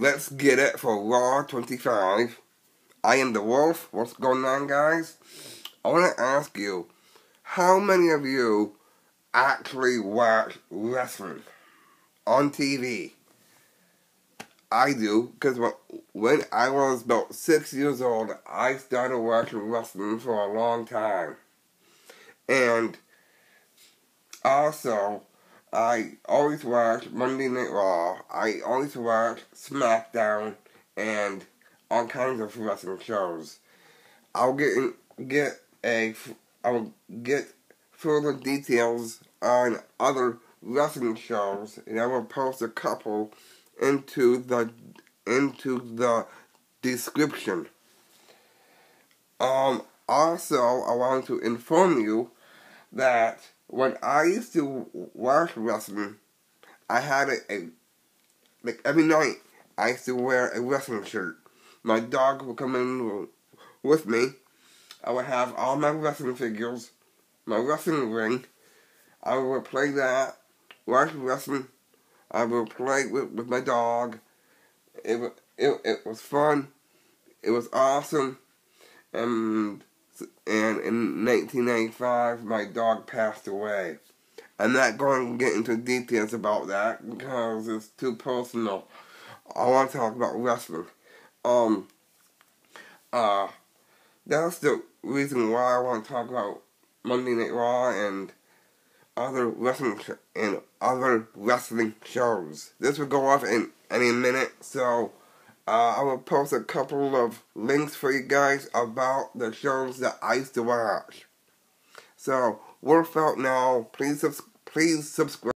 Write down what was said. Let's get it for Raw 25. I am the Wolf. What's going on, guys? I want to ask you, how many of you actually watch wrestling on TV? I do, because when I was about 6 years old, I started watching wrestling for a long time. And also, I always watch Monday Night Raw, I always watch SmackDown, and all kinds of wrestling shows. I'll get further details on other wrestling shows, and I will post a couple into the description. Also, I want to inform you that when I used to watch wrestling, I had like every night I used to wear a wrestling shirt. My dog would come in with me. I would have all my wrestling figures, my wrestling ring. I would play that, watch wrestling. I would play with my dog. It was fun. It was awesome. And in 1995, my dog passed away. I'm not going to get into details about that because it's too personal. I want to talk about wrestling. That's the reason why I want to talk about Monday Night Raw and other wrestling shows. This will go off in any minute, so I will post a couple of links for you guys about the shows that I used to watch. So, we're out now. Please subscribe.